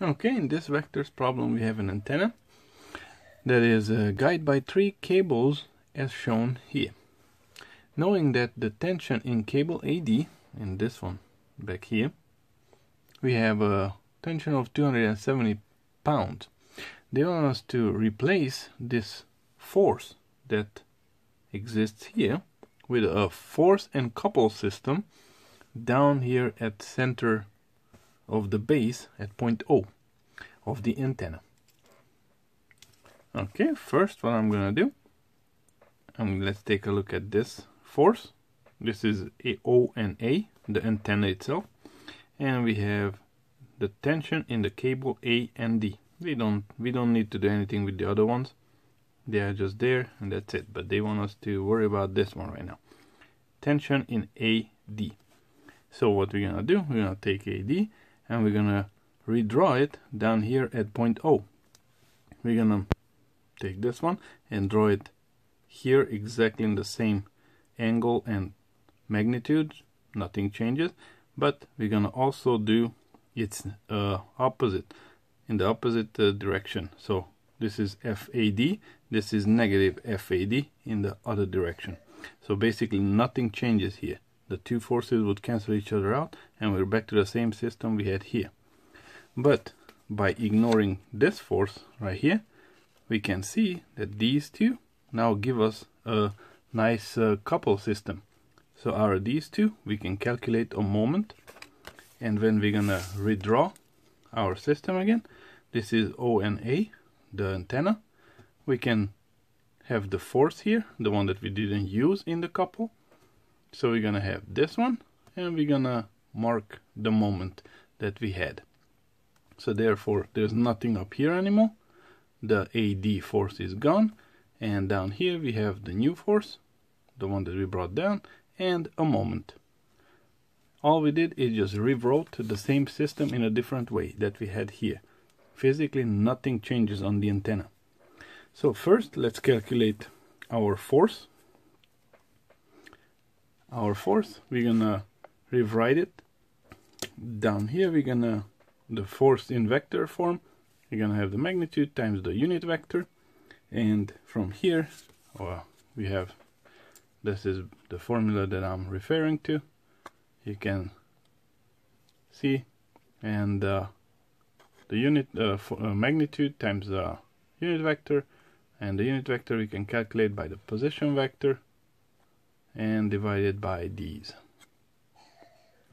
Okay, in this vector's problem we have an antenna that is guided by three cables as shown here. Knowing that the tension in cable AD, in this one back here, we have a tension of 270 pounds. They want us to replace this force that exists here with a force and couple system down here at center of the base at point O of the antenna. Okay, first what I'm gonna do, let's take a look at this force. This is O and A, the antenna itself, and we have the tension in the cable A and D. We don't need to do anything with the other ones. They are just there and that's it, but they want us to worry about this one right now. Tension in AD. So what we're gonna do, we're gonna take AD and we're gonna redraw it down here at point O. We're gonna take this one and draw it here exactly in the same angle and magnitude, nothing changes, but we're gonna also do its opposite, in the opposite direction. So this is FAD, this is negative FAD in the other direction. So basically nothing changes here. The two forces would cancel each other out and we're back to the same system we had here. But by ignoring this force right here, we can see that these two now give us a nice couple system. So out of these two, we can calculate a moment, and when we're gonna redraw our system again, this is O and A, the antenna. We can have the force here, the one that we didn't use in the couple. So we're gonna have this one, and we're gonna mark the moment that we had. So therefore, there's nothing up here anymore. The AD force is gone, and down here we have the new force, the one that we brought down, and a moment. All we did is just rewrote the same system in a different way that we had here. Physically, nothing changes on the antenna. So first, let's calculate our force. Our force, we're gonna rewrite it. Down here, we're gonna, the force in vector form, we're gonna have the magnitude times the unit vector. And from here, we have, this is the formula that I'm referring to. You can see, and the unit magnitude times the unit vector, and the unit vector we can calculate by the position vector and divide it by these.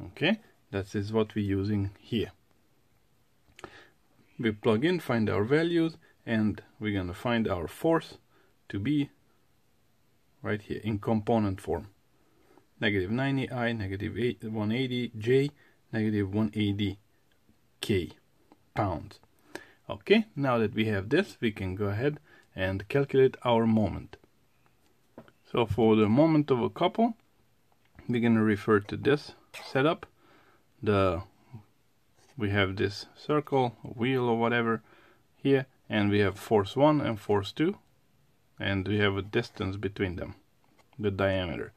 Okay, that is what we're using here. We plug in, find our values, and we're gonna find our force to be right here in component form. Negative 90 I, negative 180 J, negative 180 K pounds. Okay, now that we have this, we can go ahead and calculate our moment. So for the moment of a couple, we're going to refer to this setup. We have this circle, wheel or whatever here, and we have force 1 and force 2, and we have a distance between them, the diameter.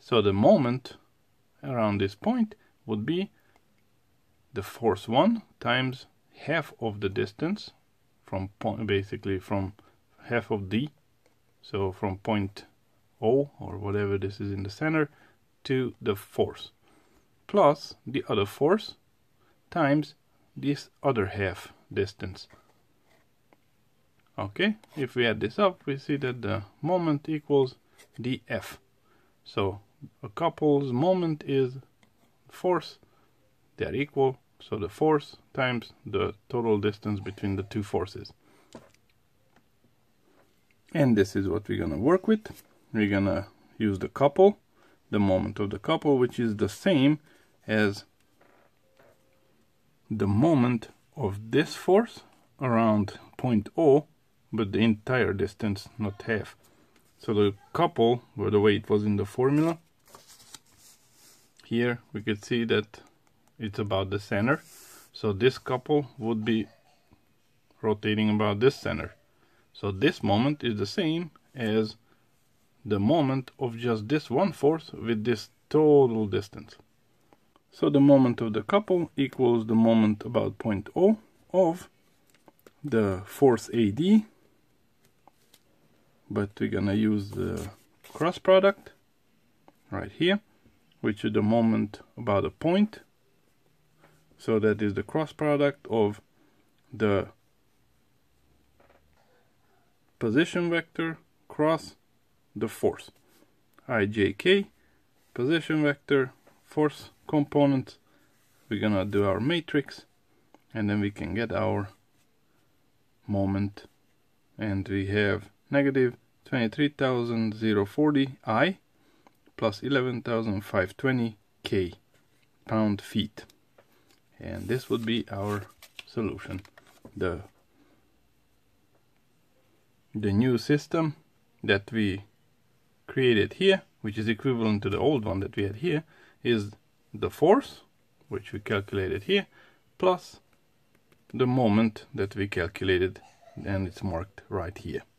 So the moment around this point would be the force 1 times half of the distance from point, basically from half of D, so from point O or whatever this is in the center to the force, plus the other force times this other half distance. Okay, if we add this up, we see that the moment equals dF. So a couple's moment is force, they are equal, so the force times the total distance between the two forces. And this is what we're gonna work with. We're gonna use the couple, the moment of the couple, which is the same as the moment of this force around point O, but the entire distance, not half. So the couple, by the way it was in the formula, here we could see that it's about the center. So this couple would be rotating about this center. So this moment is the same as the moment of just this one force with this total distance. So the moment of the couple equals the moment about point O of the force AD, but we're gonna use the cross product right here, which is the moment about a point. So that is the cross product of the position vector cross the force. IJK, position vector, force component. We're gonna do our matrix, and then we can get our moment, and we have negative 23,040 I plus 11,520 K pound-feet. And this would be our solution. The new system that we created here, which is equivalent to the old one that we had here, is the force, which we calculated here, plus the moment that we calculated, and it's marked right here.